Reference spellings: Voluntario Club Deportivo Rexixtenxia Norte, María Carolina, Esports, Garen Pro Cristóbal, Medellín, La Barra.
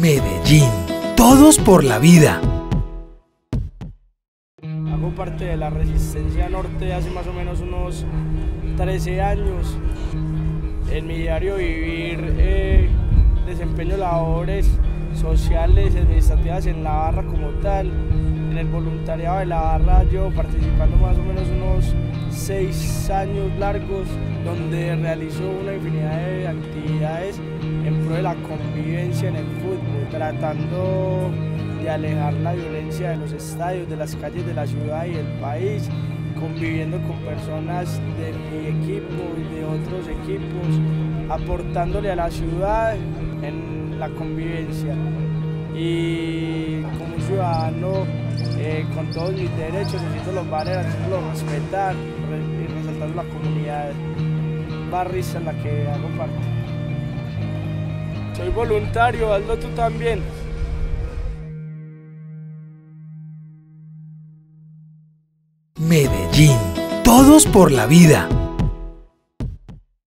Medellín, todos por la vida. Hago parte de la Resistencia Norte hace más o menos unos 13 años. En mi diario vivir desempeño labores sociales y administrativas en La Barra como tal. En el voluntariado de La Barra yo participando más o menos unos 6 años largos, donde realizo una infinidad de actividades en pro de la convivencia en el fútbol, tratando de alejar la violencia de los estadios, de las calles de la ciudad y del país, conviviendo con personas de mi equipo y de otros equipos, aportándole a la ciudad en la convivencia. Y como ciudadano, con todos mis derechos, necesito los barreras, necesito los respetar y resaltar la comunidad barrista en la que hago parte. Soy voluntario, hazlo tú también. Medellín, todos por la vida.